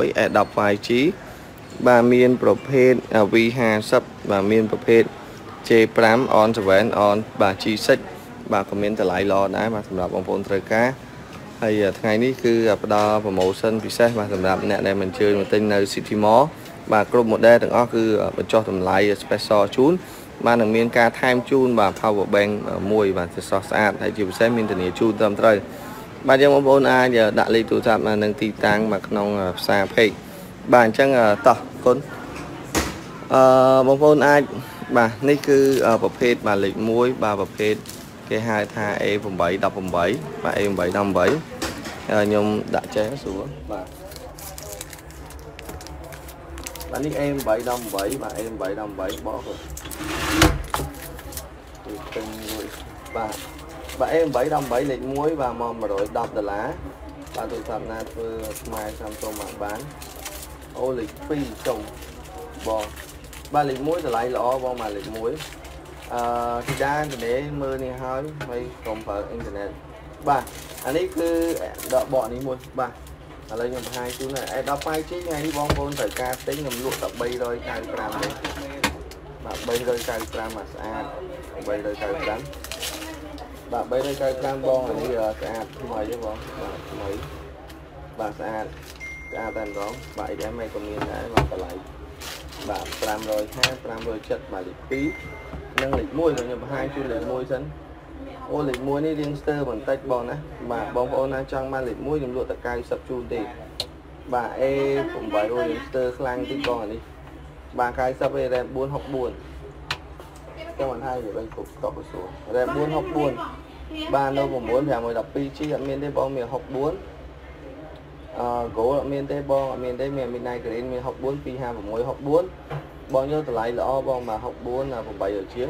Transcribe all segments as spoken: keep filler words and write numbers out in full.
មួយ เอ ไอ จี បាទ មាន ប្រភេទ วี ห้าสิบ បាទ មាន ប្រភេទ เจ ไฟว์ on เซเว่น on បាទ จี ซิกซ์ បាទ ក៏ មាន តម្លៃ ល្អ ដែរ បាទ សម្រាប់ បង ប្អូន ត្រូវ ការ ហើយ ថ្ងៃ នេះ គឺ ផ្ដល់ promotion ពិសេស បាទ សម្រាប់ អ្នក ដែល មិន ជឿ មក ទិញ នៅ City Mall បាទ គ្រប់ model ទាំង អស់ គឺ បញ្ចុះ តម្លៃ special ជូន បាទ នឹង មាន ការ ថែម ជូន បាទ power bank មួយ បាទ ស្អាត ហើយ ជា ពិសេស មាន ធានា ជូន ត្រឹម ត្រូវ បាទ យើង បង ប្អូន អាច ដាក់ លេខ ទូរស័ព្ទ នៅ ទី តាំង មក ក្នុង ផ្សារ page បាទ អញ្ចឹង តោះ គុណ អឺ បង ប្អូន អាច បាទ នេះ គឺ ប្រភេទ បាទ លេខ មួយ បាទ ប្រភេទ គេ ហៅ ថា เอ แปด หนึ่ง แปด បាទ เอ แปด หนึ่ง แปด ខ្ញុំ ដាក់ ចេះ ស្រួល បាទ បាទ នេះ เอ แปด หนึ่ง แปด បាទ เอ แปด หนึ่ง แปด បក ទៅ បាទ và em bảy đồng bảy lệnh muối và mòm mà đổi đọc là lá và tụi sạp na vừa mai Samsung mạng bán ô lịch phi trồng bò ba lệnh muối là lấy lọ bò mà lệnh muối à, thì ra thì để mưa này hơi hay không phải internet ba anh ấy cứ đợi bọn đi mua ba à, lấy nhầm hai chú này em đọc hai chứ ngay đi bong bôn phải ca tính ngầm luộc đọc bay rồi càng làm đấy mà bay rồi càng làm mà xa bay rồi càng đánh bà bây đây cây cam bon là bây giờ cả mời với bọn mấy bà xa cả đàn đó vậy để mày còn nhìn lại và lại bà làm rồi ha làm rồi chất bà lịch phí nâng lịch môi rồi nhập hai chuyên lịch môi dẫn ô lịch môi đi riêng sơ bằng tách bọn á mà bóng ô na trong mà lịch môi dùng lụa tại cây sập chu thì bà e cũng vậy ô lịch sơ khăn tích còn đi bà cây sắp về đẹp buôn học buồn các bạn hay để bên cục cọc xuống đẹp buôn học buồn ba đâu cũng muốn phải mời đọc pi chi đậm miên tây bong miền học buồn cố đậm miên tây bong miền tây miền bên này cái đến miền học buồn pi hai của mỗi học buồn bao nhiêu từ lái lọ bong mà học buồn là của bảy ở chiếc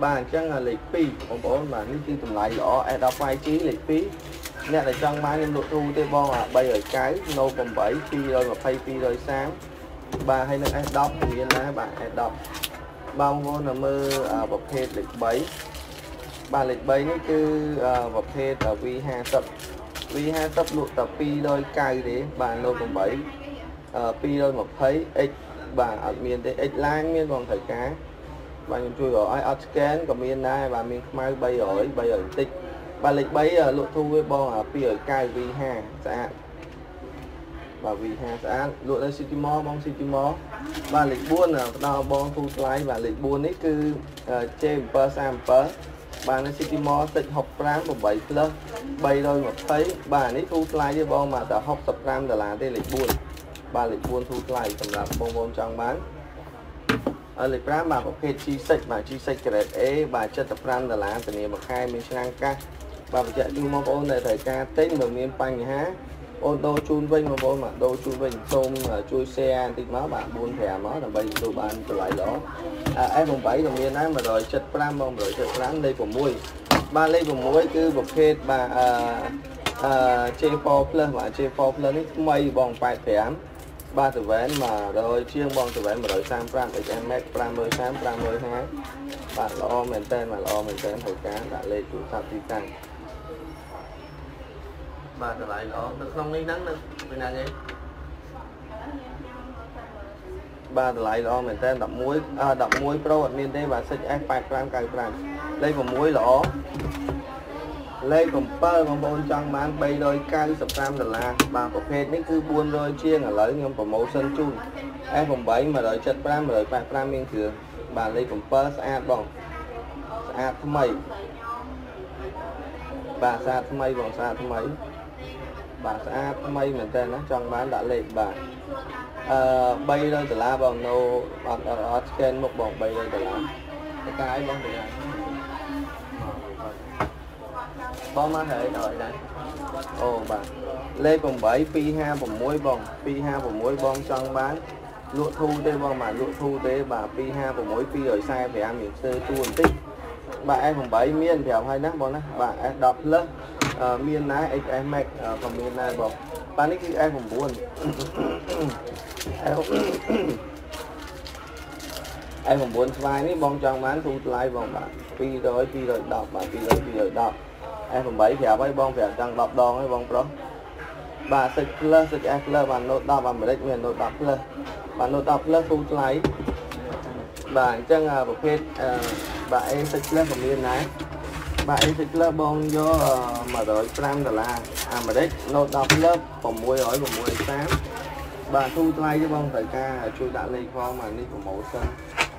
ba chắc là lịch pi còn bốn mà những khi từ lái lọ đọc hai chí lịch pi nè là trong ba nhân độ thu tây bong là bảy ở cái nâu còn bảy pi rồi mà pay pi rồi sáng ba hay là đọc thì là bạn đọc bao nhiêu là mơ bậc thê lịch bảy ba lịch bảy nó cứ bậc thê ở vi hai tập vi hai tập lụt tập pi đôi cài đấy bà nô còn bảy pi đôi một thấy x bà ở miền tây x lang miền còn thấy cá bà nhìn chui ở ai scan còn miền này bà miền mai bay ở bay ở tích ba lịch bảy lụt thu với bo ở pi ở cài vi hai xã và vì hàng xã lụa đây city mall bong city mall và lịch buôn là đo bong thu lái và lịch buôn ấy cứ trên per sam per bà nó city mall tịnh học ram một bảy plus bay đôi một thấy bà ấy thu lái với bong mà đã học tập ram là là đây lịch buôn bà lịch buôn thu lái tầm làm bong bong trong bán ở lịch ram mà có thể chi sạch mà chi sạch cái đấy bà chất tập ram là là từ ngày một hai mình sang ca và bây giờ đi mong ôn này thời ca tết mừng miền panh há ôn đô chun vinh mà bôi mà đô chun vinh xôm chui xe thì máu bạn buôn thẻ máu là bây giờ bạn lại đó em vùng bảy đồng yên á mà rồi chất pram bông rồi chất pram đây của mui ba lấy của mui cứ bọc hết bà chê pho lên mà chê pho lên mây bong phải thẻ ba từ vén mà rồi chiêng bong từ vén mà rồi sang pram để em mét pram mới sáng pram mới há bạn lo mình tên mà lo mình tên thổi cá đã lên chủ sạp đi tăng bà trở lại đó được không lấy nắng được bên này đi bà trở lại đó mình tên đậm muối à, đậm muối pro ở miền tây bà sẽ ăn phải gram cài gram lấy còn muối lỗ lấy còn pơ còn bồn trong bán bay đôi cay sập gram là bà có hết đấy cứ buôn rồi chiên ở lấy nhưng còn màu sân chung em còn bảy mà đợi chất gram mà đợi phải gram miên thường bà lấy còn pơ sẽ bỏng sẽ mày bà xa thứ mấy còn xa thứ mấy bà xa thứ mấy mình tên nó trong bán đã lên bà à, bay lên từ lá bằng nô bằng ở trên một bọn bay lên từ lá cái bóng từ lá bóng má thể đợi đây ô bà lê còn bảy pi ha bằng muối bông pi ha bằng muối bông trong bán lụa thu tê bông mà lụa thu tê bà pi ha bằng muối pi rồi sai phải ăn miếng sơ tuôn tích bà em không bảy miên theo hai nát bọn á bà em đọc lớp miên ná em mẹ còn miên này bọc bà nít em không buồn em không buồn vai ní bong trong bán thu lại vòng bạn phi rồi phi rồi đọc bạn phi rồi phi rồi đọc em không bảy theo với bong phải đang đọc đòn hay bong pro bà sực lơ sực ai lơ bà nốt đỏ bà mới mình nốt đỏ lơ bà nốt đỏ lơ thu lấy bà chăng à bộ phết bà ấy sực lơ của miền này bà ấy sực lơ bông vô mà rồi trăm đô la à mà đấy nốt đỏ lơ của mùi hỏi của mùi sáng bà thu lấy cho bông thời ca chui đã lấy con mà đi của mẫu sơn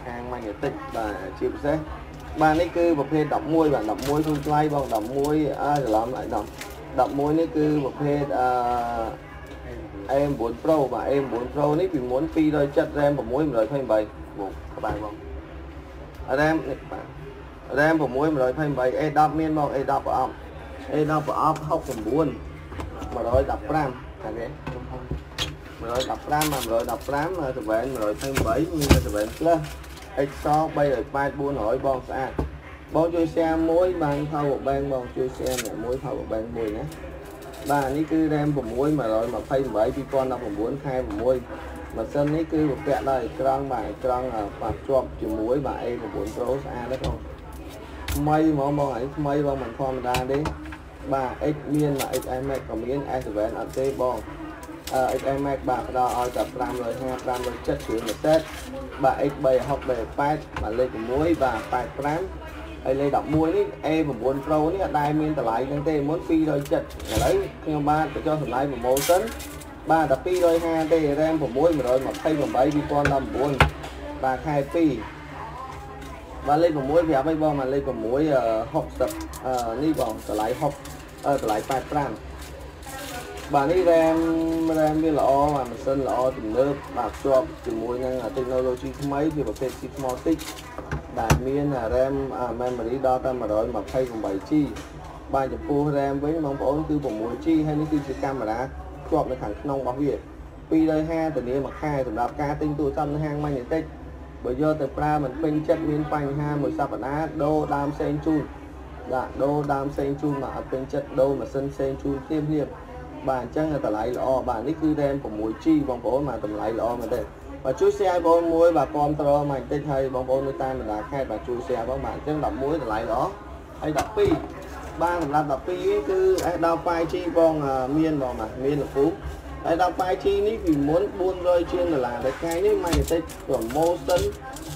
hàng Magnetic bà chịu xếp bà này cứ bộ phết đọc môi bà đọc môi thu lấy bông đọc môi à làm lại đọc đọc môi này cứ một phê em bốn Pro và em bốn Pro này vì muốn phi đôi chất RAM của mối rồi thay bảy một các bạn không RAM RAM của mối rồi thay bảy e đọc miên mong e đọc vào e đọc vào học phần buồn mà rồi đọc RAM cả đấy rồi đọc RAM mà rồi đọc RAM mà tụi bạn rồi thay bảy như là tụi bạn là Excel bay rồi bay buôn hỏi bong xa bọn chơi xe mối bàn thao bộ bàn bọn chơi xe mẹ mối thao bộ bàn mùi nhé bà ní cứ đem bộ mối mà rồi mà phây bởi vì con nó cũng muốn khai bộ mối mà sân ní cứ một kẹt đây trang bài trang là phạt chọc chữ mối bà em của bốn rốt a đấy không mây mà bọn ấy mây bọn mình phong ra đấy bà x miên là x em mẹ còn miên ai về ở tê bọn x em mẹ bà đó ở tập làm rồi ha làm rồi chất chữ một tết bà x bày học bày phai mà lên của mối và phai phán ai lấy đọc môi đấy em và bốn Pro đấy đại miên tờ lại đang tê muốn phi đôi chật là đấy theo ba phải cho thằng lại một mẫu tấn ba tập phi đôi hai tê ram của mối mà rồi mà thay vào bảy đi con năm bốn và hai phi và lên của mối về bây giờ mà lên của mối học tập đi còn tờ lại học tờ lại phải trang và đi ram ram như là o mà mình sơn là o từng lớp bạc cho từ mối năng là technology mấy thì phải tích đại miên là RAM à, memory đo ra mà rồi mà thay cùng bảy chi ba chục phu RAM với mong bố cứ cùng mười chi hay những cái camera chọn được thẳng nông bảo việt pi đây ha từ nay mà khai từ đạp ca tinh tụi tâm hang Magnetic bởi do từ pra mình pin chất miên phanh ha mười sao bản á đô đam sen chun là đô đam sen chun mà pin chất đô mà sân sen chun tiêm liệp bản chân là tờ lại lọ bản nick cứ RAM của mười chi mong bố mà tầm lại lọ mà đây và chú xe bốn muối và control mình tên thầy bóng bốn ta mình đã khai và chú xe bóng bạn chân đọc muối lại đó hay đọc pi ba là đọc pi cứ đọc phai chi con miên vào mà miên là phú hay đọc phai chi ní vì muốn buôn rơi trên là cái cái đấy mày sẽ của mô sân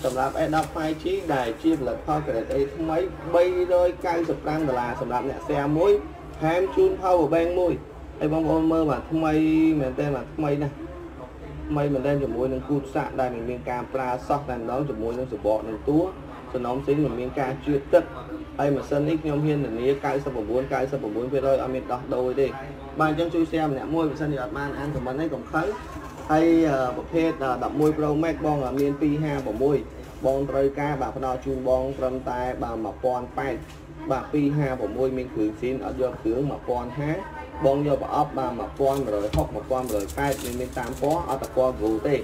sầm lạp em đọc phai chi đài chiên là thôi cái đấy mấy bay rơi căng sập đang là sầm lạp nhẹ xe muối ham chun thâu ở bên môi hay bóng bốn mơ mà thông mây mình tên là thông mây này mày mình lên cho mối nâng cút sạn đây mình miên ca pra sóc đàn đó cho mối nâng sửa bọ nâng túa cho nóng xính mình miên ca chưa tất hay mà sân ít nhóm hiên là ní cái sắp vào bốn cái sắp vào bốn về rồi ở miền đọc đôi đi bài trong chui xe mình đã môi mình sân thì đặt man ăn của mình ấy cũng khấn hay bậc hết là đọc môi pro mac bong ở miền pi ha bỏ môi bong rơi ca bà nó chun bong trầm tay bà mà con pai bà pi ha bỏ môi mình cứ xin ở do tướng mà con há bong vô bỏ ba mà con rồi hóc một con rồi cai mình mình tam có ở tập con vụ tê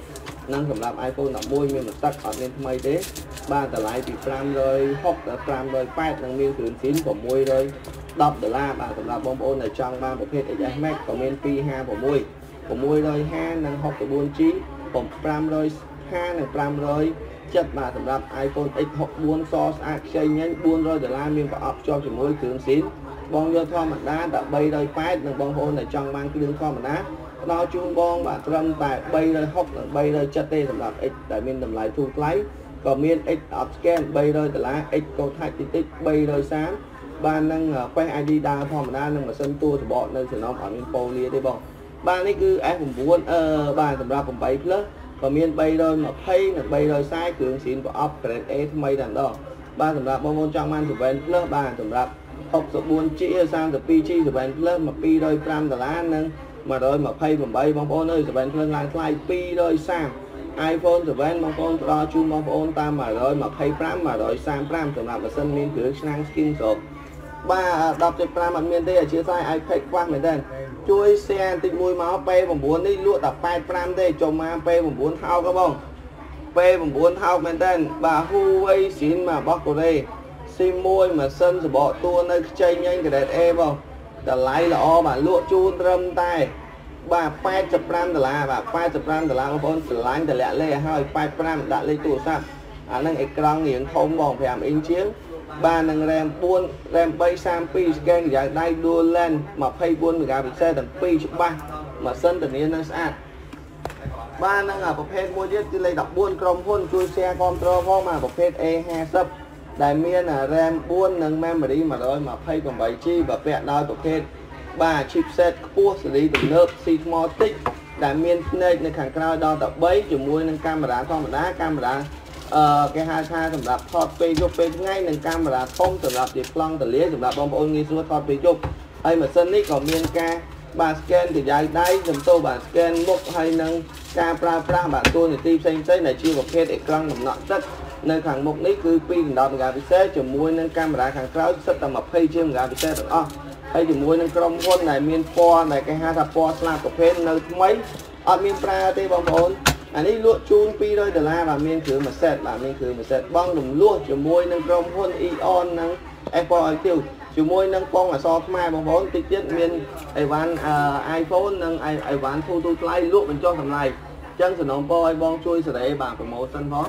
năng cầm làm iPhone là môi mình tắt ở nên mây thế ba trở lại thì pram rồi hóc là pram rồi cai năng miên thuyền chín của môi rồi đọc đờ la bà cầm làm bong ôn này trong ba một hết để max còn miên pi ha của môi của môi rồi ha năng hóc của buôn chín còn pram rồi ha này pram rồi chất bà cầm làm iPhone x hóc buôn so action nhanh buôn rồi đờ la miên bỏ cho thì môi thuyền chín bong vô thò mặt đá đã bay đôi phái đừng bong hôn này trong mang cái đường thò mặt đá nó chuông bong bạn trăm tại bay đôi hốc là bay đôi chất tê làm x đại miên làm lại thu lấy còn miên x up scan bay đôi từ lá x câu thạch tích bay đôi sáng ba năng quay id đa thò mặt đá nhưng mà sân tua thì bọn nên thì nó ở miên poly đây bong ba này cứ ai cũng muốn ờ ba làm ra cũng bay plus còn miên bay đôi mà pay là bay đôi sai cường xin của up cái e mây đàn đó ba làm ra bong hôn trong mang thì bên plus ba làm ra học số buôn chi sang từ pi chi từ bạn lên mà pi đôi trăm từ lá nâng mà rồi mà pay mà bay mong ôn ơi từ bạn lên lại lại pi đôi sang iPhone từ bạn mong ôn đo chu mong ôn ta mà rồi mà pay trăm mà rồi sang trăm từ làm mà sân miên cửa sang skin rồi ba đọc từ trăm mà miên đây là chia sai iPad qua miền đây chui xe tịt mùi máu pay mà muốn đi lụa tập pay trăm đây cho mà pay mà muốn thao các bông pay mà muốn thao miền đây bà Huawei xin mà bóc của đây sim môi mà sân rồi bỏ tua nơi chơi nhanh cái đẹp em không đã lấy là o mà lụa chu râm tay bà phai chập ram từ là bà phai chập ram từ là ông con từ lái từ lẹ lê hơi phai ram đã lấy tủ sắt anh đang ekran nghiền không vòng phải làm in chiến ba năng ram buôn ram bay sang pi scan dạng đai đua lên mà phay buôn người gà bị xe tận pi chục ba មកសិនធានានៅស្អាតបាទហ្នឹងអាប្រភេទមួយទៀតគឺលេខmười bốnក្រុមហ៊ុនជួយ share control ផងមកប្រភេទ Aห้าสิบ ដែលមាន RAM bốn និង memory một trăm hai mươi tám gi ga bai បើពាក់ដោយប្រភេទបាទ chipset ខ្ពស់សេរីទំនើបស៊ីថ្មតិចដែលមានភ្នែកនៅខាងក្រោយដល់mười baជាមួយនឹងកាមេរ៉ាធម្មតាកាមេរ៉ាអឺគេហៅថាសម្រាប់ថតពេលយប់ពេលថ្ងៃនិងកាមេរ៉ាធំសម្រាប់ជាប្លង់ទលាសម្រាប់បងប្អូនងាយស្រួលថតពេលយប់ហើយម៉ាស៊ីននេះក៏មានការបាទ scan ទៅយ៉ាងដៃចំទោបាទ scan មុខហើយនឹងការប្រើប្រាស់បាទតួនាទីផ្សេងៗដែលជាប្រភេទអេក្រង់ដំណក់ទឹកនៅខាងមុខនេះគឺពីរដងមេហ្គាពិសេសជាមួយនឹងកាមេរ៉ាខាងក្រោយសិតតែmườiជាមេហ្គាពិសេសទាំងអស់ហើយជាមួយនឹងក្រុមហ៊ុនដែលមានពណ៌ដែលគេហៅថាពណ៌ស្លាកប្រភេទនៅថ្មីអត់មានប្រើទេបងប្អូនអានេះលក់ជូនtwo hundred đô laបាទមានគ្រឿងមួយសេតបាទមានគ្រឿងមួយសេតបងរំលោះជាមួយនឹងក្រុមហ៊ុន Eon និង Apple Active ជាមួយនឹងបងអសរខ្មែរបងប្អូនតិចទៀតមានអីវ៉ាន់ iPhone និងអីវ៉ាន់ធូទូថ្លៃលក់បញ្ចុះតម្លៃអញ្ចឹងសំណូមពរឲ្យបងជួយសេរីបាទប្រម៉ូសិនផង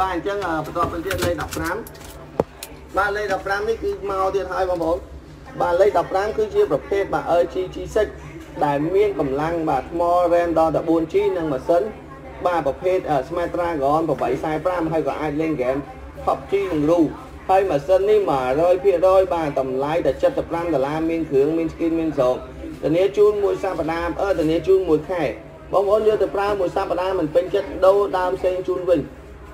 បាទអញ្ចឹងបន្តទៅទៀតលេខmười lămបាទលេខmười lămនេះគឺមកទៀតហើយបងប្អូនបាទលេខmười lămគឺជាប្រភេទបាទ R G G sáu ដែលមានកម្លាំងបាទថ្ម RAM ដល់ mười bốn gi ga bai និងម៉ាស៊ីនបាទប្រភេទ Smart Dragon bảy trăm bốn mươi lămហើយក៏អាចលេងហ្គេម pê u bê giê និង rờ u ហើយម៉ាស៊ីននេះmột trăm phần trămបាទតម្លៃតែseventy-five đô laមានគ្រឿងមាន skin មានស្រូបធានាជូនមួយសប្តាហ៍អឺធានាជូនមួយខែបងប្អូនយកទៅប្រើមួយសប្តាហ៍មិនពេញចិត្តដូរដើមផ្សេងជូនវិញ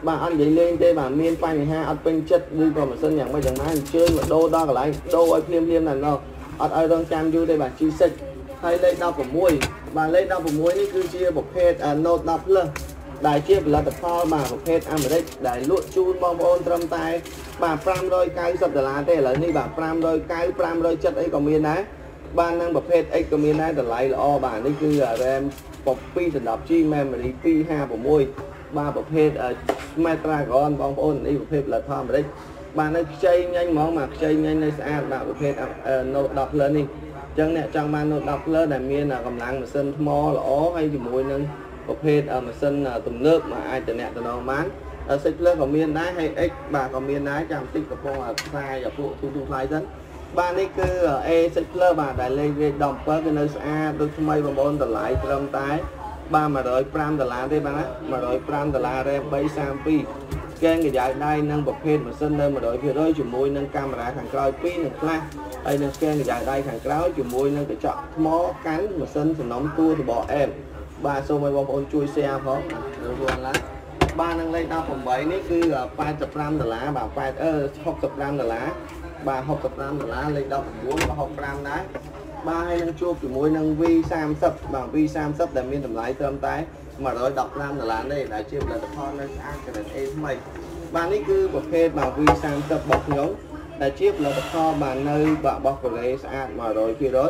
បាទអត់និយាយលេងទេបាទមានបញ្ហាអត់ពេញចិត្តឬក៏ម៉ាស៊ីនយ៉ាងម៉េចយ៉ាងណាអញ្ជើញមកដូរដល់កន្លែងដូរឲ្យភ្លាមៗណាស់នោះអត់ឲ្យរងចាំយូរទេបាទ G sáu ហើយលេខmười sáuបាទលេខmười sáuនេះគឺជាប្រភេទ Note 10 Plus ដែលជាផលិតផលបាទប្រភេទអាមេរិកដែលលក់ជូនបងប្អូនត្រឹមតែបាទfive hundred ninety đô laទេឥឡូវនេះបាទfive ninety five seventyអីក៏មានដែរបាទនឹងប្រភេទ X ក៏មានដែរតម្លៃល្អបាទនេះគឺ RAM seven to ten gi ga bai memory two fifty-sixបាទប្រភេទ Smart Dragon បងប្អូននេះប្រភេទផលិតផលអាមេរិកបាទនៅខ្ចីញ៉ាញ់ហ្មងបាទខ្ចីញ៉ាញ់នៅស្អាតបាទប្រភេទ Note 10 Plus នេះអញ្ចឹងអ្នកចង់បាន Note 10 Plus ដែលមានកម្លាំងម៉ាស៊ីនថ្មល្អហើយជាមួយនឹងប្រភេទម៉ាស៊ីនទំនើបមកអាចតំណតំណងបានsáu Plus ក៏មានដែរហើយ X បាទក៏មានដែរចាំតិចកំពុងផ្សាយពួកទូទូផ្សាយហ្នឹងបាទនេះគឺ A sáu Plus បាទដែលលេខលេខmười bảyគឺនៅស្អាតដូចថ្មីបងប្អូនតម្លៃត្រឹមតែបាទmột trăm lẻ năm đô laទេបាទmột trăm lẻ năm đô la RAM ba trăm ba mươi hai ស្កេនកញ្ញាដៃនិងប្រភេទម៉ាស៊ីននៅmột trăm phần trămជាមួយនឹងកាមេរ៉ាខាងក្រោយពីរនិងខ្លះហើយនឹងស្កេនកញ្ញាដៃខាងក្រោយជាមួយនឹងកញ្ចក់ថ្មកាន់ម៉ាស៊ីនសំណុំតួតបអែមបាទសូមឲ្យបងប្អូនជួយ share ផងនៅរួចឡើយបាទនឹងលេខmười támនេះគឺeighty-five đô laបាទsixty-five đô laបាទsixty-five đô laលេខmười chínក៏sixty-fiveដែរបាទហើយនឹងជួបជាមួយនឹង V ba mươi បាទ V ba mươi ដែលមានតម្លៃត្រឹមតែmột trăm mười lăm đô laនេះដែលជាផលិតផលនៅស្អាតកណិត A ថ្មីបាទនេះគឺប្រភេទបាទ V ba mươi របស់ខ្ញុំដែលជាផលិតផលបាទនៅរបស់កូរ៉េស្អាតone hundred percent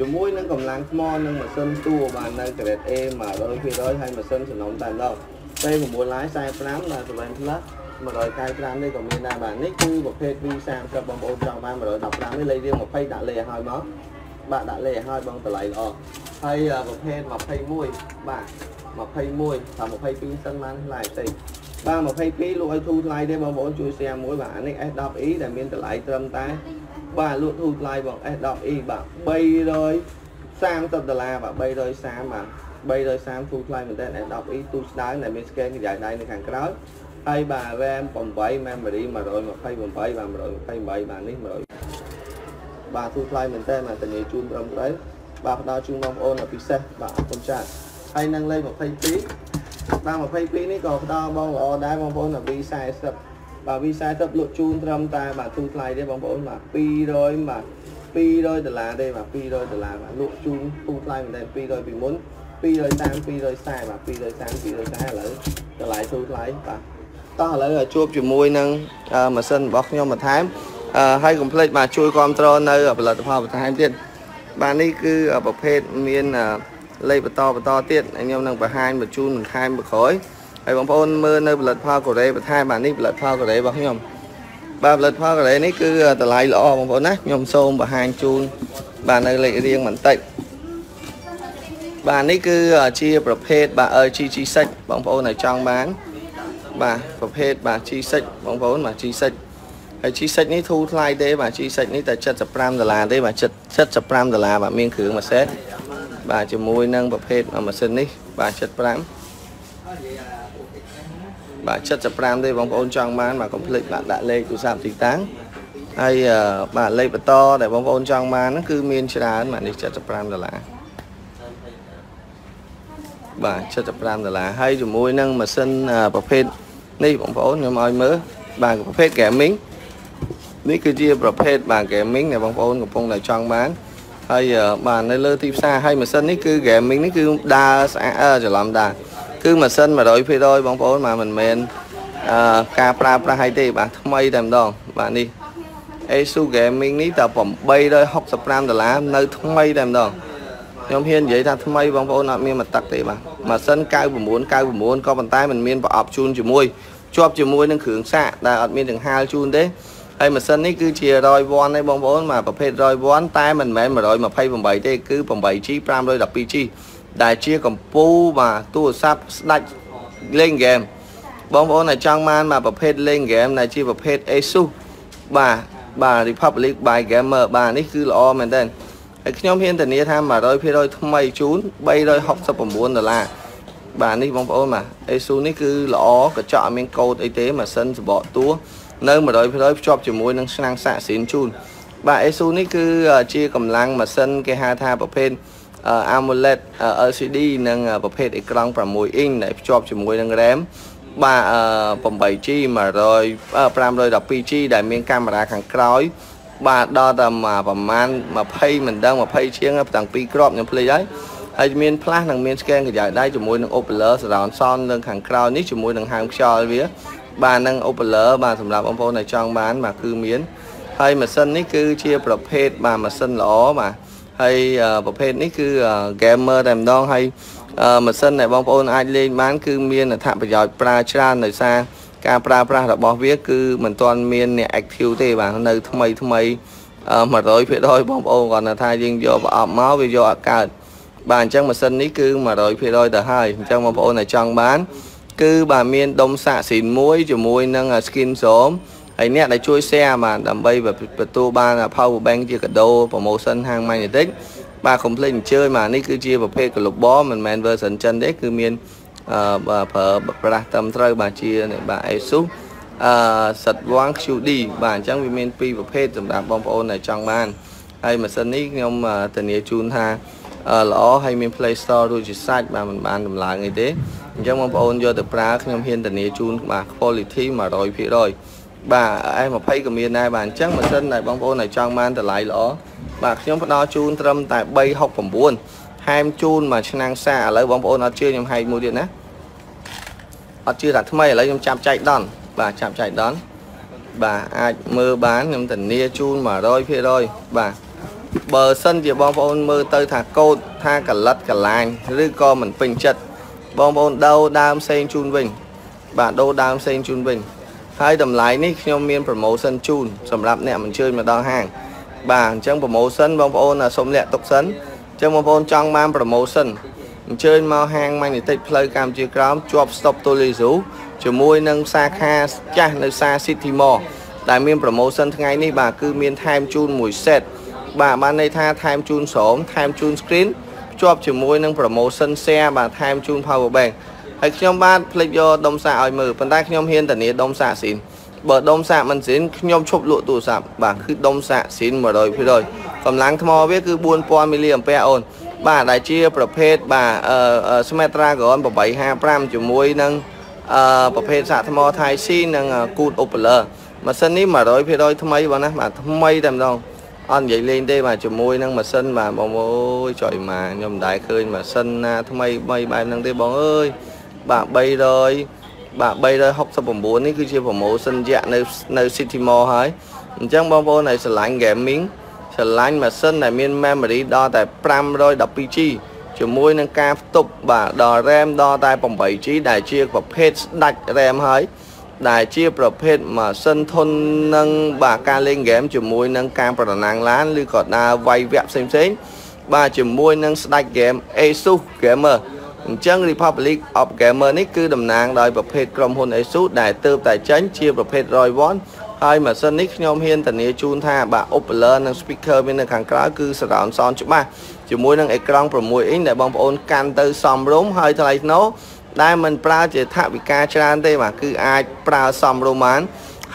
ជាមួយនឹងកម្លាំងថ្មនិងម៉ាស៊ីនតួបាទនៅកណិត A one hundred percent ហើយម៉ាស៊ីនសំណុំតែដល់ P nine forty-five ដល់ seven plus một trăm hai mươi lămនេះក៏មានដែរបាទនេះគឺប្រភេទ V ba mươi បងប្អូនចង់បានmột trăm mười lămនេះលេខរៀងmườiដាក់លេខឲ្យមកបាទដាក់លេខឲ្យបងតម្លៃល្អហើយប្រភេទtwenty-oneបាទtwenty-oneថាtwenty-twoសិនបានថ្លៃតិចបាទtwenty-twoលក់ឲ្យធូរថ្លៃទេបងប្អូនជួយ share មួយបាទនេះ S ten e ដែលមានតម្លៃត្រឹមតែបាទលក់ធូរថ្លៃបង S ten e បាទthree hundred thirty đô laបាទthree hundred thirtyបាទthree hundred thirtyធូរថ្លៃមែនតើ S ten e ទូស្ដើងដែលមាន scan កញ្ញាដៃនៅខាងក្រោយហើយបាទ RAM eight memory one twenty-eightបាទone twenty-eightបាទនេះone hundredបាទទូថ្លៃមែនតើមកធានាជូនត្រឹមត្រូវបាទផ្ដល់ជូនបងប្អូនពិសេសបាទអរគុណចាស់ហើយនឹងលេខtwenty-twoបាទtwenty-twoនេះក៏ផ្ដល់បងល្អដែរបងប្អូន V forty បាទ V forty លក់ជូនត្រឹមតែបាទទូថ្លៃទេបងប្អូនបាទtwo hundredបាទtwo hundred đô laទេបាទtwo hundred đô laបាទលក់ជូនទូថ្លៃមែនតើtwo hundredពីមុនtwo thirty two fortyបាទtwo thirty two fortyឥឡូវតម្លៃទូថ្លៃបាទតោះឥឡូវជួបជាមួយនឹងម៉ាស៊ីនរបស់ខ្ញុំបន្ថែមហើយកុំភ្លេចបាទជួយគ្រប់គ្រងនៅផលិតផលបន្ថែមទៀតបាទនេះគឺប្រភេទមានលេខបន្តបន្តទៀតខ្ញុំនឹងបង្ហាញបញ្ជូនបន្ថែមក្រោយហើយបងប្អូនមើលនៅផលិតផលកូរ៉េបន្ថែមបាទនេះផលិតផលកូរ៉េរបស់ខ្ញុំបាទផលិតផលកូរ៉េនេះគឺតម្លៃល្អបងប្អូនណាខ្ញុំសូមបង្ហាញជូនបាទនៅលេខរៀងបន្តិចបាទនេះគឺជាប្រភេទបាទ G G six បងប្អូនឲ្យចង់បានបាទប្រភេទបាទ G six បងប្អូនបាទ G sixហើយ G six នេះធូរថ្លៃទេបាទ G six នេះតែseventy-five đô laទេបាទseventy-five đô laបាទមានគ្រឿងមួយសេត Bà chỉ mùi nâng bập hết mà mà xin đi. Bà chất pram. Bà chất pram đây bóng ôn trong man mà complete bạn đã lê của giảm tính táng. Hay uh, bà lê bà to để bóng ôn trong man nó cứ miên chả án mà đi chất pram là lạ. Bà chất pram là lạ. Hay chỉ mùi nâng mà xin bập hết. Này bóng ôn nhóm ôi mớ. Bà bập hết kẻ miếng. Ní cứ chia bập hết bà kẻ miếng này bóng ôn của phong là trong bán. Hay uh, bàn nơi lơ tiếp xa hay mà sân ấy cứ ghẻ mình ấy cứ đa à, trở làm đà cứ mà sân mà đối phía đôi bóng phố mà mình men uh, ca pra pra hay tê bạn mây đầm đòn bạn đi Asus ghẻ mình ní tập phẩm bay đôi học tập nam lá nơi thông mây đầm đòn nhóm hiên vậy ta thông mây bóng phố nọ miên mà tặc tê bạn mà sân cao vừa muốn cao vừa muốn có bàn tay mình miên và ọp chun chỉ môi chọp chỉ môi nâng khướng xạ là ọp miên đừng hai chun thế hay mà sân ấy cứ chia rồi vòn hay bóng vốn mà bập hết rồi vòn tay mình mẹ mà rồi mà phay vòng bảy thế cứ vòng bảy chi pram rồi đập pi chi đại chia còn pu mà tua sáp đặt lên game bóng vốn này trang man mà bập hết lên game này chia bập hết Asus bà bà Republic bài gamer bà ấy cứ lo mình đây cái nhóm hiện tình tham mà rồi phi rồi thâm mây chún bay rồi học sắp vòng bốn là bà ấy bóng vốn mà Asus ấy cứ lo cả chọn miếng cột y tế mà sân bỏ tua nơi mà đối với đối chọc chỉ mối năng năng xạ xín chun bà Asus này cứ uh, chia cầm lăng mà sân cái hai tha bập hết uh, AMOLED uh, lờ xê đê nâng uh, bập hết ekrang và mùi in để chọc chỉ mối năng rém bà vòng bảy chi mà rồi pram rồi đọc pg đại miếng camera kháng cói bà đo tầm mà vòng man mà pay mình đang mà pay chia ngập tặng pi crop nhầm play đấy hay miếng plastic năng miếng scan cái giải đây chỉ mối năng opler sờ son nâng kháng cói nít chỉ mối năng hàng cho vía bà nâng opl bà sầm lạp ông phô này trong bán mà cứ miến hay mà sân ấy cứ chia bập hết bà mà sân ló mà hay bập hết ấy cứ gamer đầm đong hay uh, mà sân này bông phôn ai lên bán cứ miên là thạm phải giỏi pra chan này xa ca pra pra là bỏ viết cứ mình toàn miên này active thì bà nơi thâm mây thâm mây uh, mà rồi phía đôi bông phôn còn là thai riêng vô và ọp máu vì vô ọp cả bàn chân mà sân ấy cứ mà rồi phía đôi tờ hai trong bông phôn này trong bán cứ bà miên đông xạ xỉn mũi cho mũi nâng skin xóm ấy nè để chui xe mà làm bay và tu ba là power bank chia cả đô và màu sân hàng Magnetic bà không lên chơi mà ní cứ chia vào phê của lục bó mình men version chân đấy cứ miên bà phở bà tâm trời bà chia này bà Asus sật quang siêu đi bà chẳng vì miên pi và phê tầm đạp bom ôn này trong màn hay mà sân ní nhưng mà tình yêu chun ha lõ hay miên Play Store rồi chỉ sạch mà mình bán làm lại người thế trong mong ôn do tập ra nhóm hiên tình yêu chun mà quality mà rồi phía rồi bà em mà pay của miền này bạn chắc mà sân này bóng ôn này trong man từ lại lõ bà nhóm đó chun trâm tại bay học phẩm buồn hai em chun mà năng xa lấy bóng ôn nó chưa nhầm hay mua điện á họ chưa đặt mày lấy nhóm chạm chạy đón bà chạm chạy đón bà ai mơ bán nhóm tình yêu chun mà rồi phía rồi bà bờ sân thì bóng ôn mơ tơi thả côn tha cả lật cả lành rư co mình phình chật bông bông đâu đam sen chun bình bạn đâu đam sen chun bình hai tầm lái ní nhóm miên promotion chun sầm lạp nè mình chơi mà đo hàng bạn trong promotion bông bông là sống lẹ tục sấn trong bông bông trong man promotion mình chơi mau hàng mang để tịch play cam chia cám chop stop tôi lì rú chỉ môi nâng xa kha cha nơi xa city mall đại miên promotion ngay ní bà cứ miên time chun mùi set bà ban đây tha time chun sớm time chun screen chọp chỉ môi nâng promotion xe bà tham chung power bank hay nhóm ban play vô đông xạ oi mờ phần tay nhóm hiên tận nhiệt đông xạ xín bờ đông xạ mình xín nhóm chụp lụa tủ sạp bà cứ đông xạ xín mà rồi phía rồi phẩm láng thmo biết cứ buôn po million peon bà đại chia prophet bà uh, uh, smetra gòn bà bảy hai pram chỉ môi nâng uh, prophet xạ thmo thái xin nâng uh, cút opl mà sân ní mà rồi phía rồi thâm ấy bà nè bà thâm ấy đầm đâu anh vậy lên đây mà chụp môi năng mà sân mà bóng ơi trời mà nhom đại khơi mà sân thâm mây bay bay năng đây bóng ơi bạn bay rồi bạn bay rồi học tập vòng bốn ấy cứ chơi vòng mẫu sân dạng nơi nơi city mall hái chẳng bóng vô này sẽ lạnh ghẻ miếng sẽ lạnh mà sân này miên memory đo tại pram rồi đập pg chụp môi năng ca tục và đo ram đo tại vòng bảy trí đại chia và hết đặt ram hái đại chia prophet mà sân thôn nâng bà ca lên game chùm môi nâng cam và nàng lá lưu cọt na vay vẹp xem xến bà chùm môi nâng stack game Asus gamer chân Republic of gamer nick cứ đầm nàng đòi prophet crom hôn Asus đại tư tài chánh chia prophet rồi vón hai mà sân nick nhóm hiên tình yêu chun tha bà upler nâng speaker bên nâng kháng cói cứ sờ đòn son chụp ba ជាមួយ នឹង អេក្រង់ sáu អ៊ីន ដែលបង ប្អូន កាន់ ទៅ សម រម្យ ហើយ ថ្លៃ នោះ ដែល មិន ប្រើ ជា ថវិកា ច្រើន ទេ បាទ គឺ អាច ប្រើ សម រម្យ បាន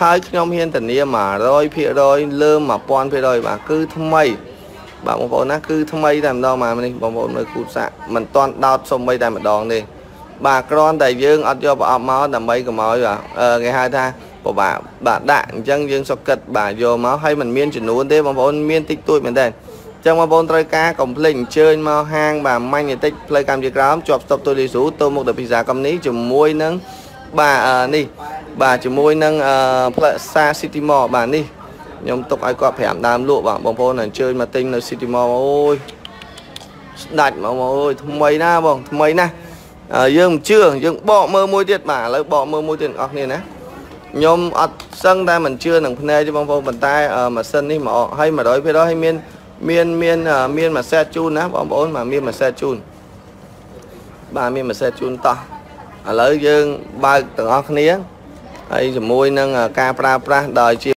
ហើយ ខ្ញុំ ហ៊ាន ធានា một trăm phần trăm លើ một nghìn phần trăm បាទ គឺ ថ្មី បាទ បង ប្អូន ណា គឺ ថ្មី តែ ម្ដង បាទ នេះ បង ប្អូន មើល គូសាក់ មិន តាន់ ដោត សូម្បី តែ ម្ដង ទេ បាទ គ្រាន់ តែ យើង អត់ យក ប្រអប់ មក ដើម្បី កុំ ឲ្យ បាទ គេ ហៅ ថា bộ bà bà đã chẳng dương sọc kịch bà vô máu hay mình miên chuyển luôn thế mà bọn miên tích tụi mình đây trong mà bọn trai cá cổng lình chơi màu hang bà Magnetic play cam việc lắm chọc tập tôi đi rủ tôi một đợt pizza cầm ní chùm môi nâng bà đi bà chùm môi nâng xa city mall bà đi nhóm tộc ai có hẻm đam lụa bảo bọn bọn này chơi mà tinh là city mall ôi đặt mà ôi thông mấy na bọn thông mấy na dương trường dương bỏ mơ môi tiệt mà lấy bỏ mơ môi tiền ọc này nè nhóm ở sân ta mình chưa nặng nề cho bông vô bàn tay mà sân đi mà hay mà đối với đó hay miên miên miên miên mà xe chun á bông bốn mà miên mà xe chun ba miên mà xe chun to ở lỡ dương ba tầng óc nía hay môi nâng ca pra pra đời chia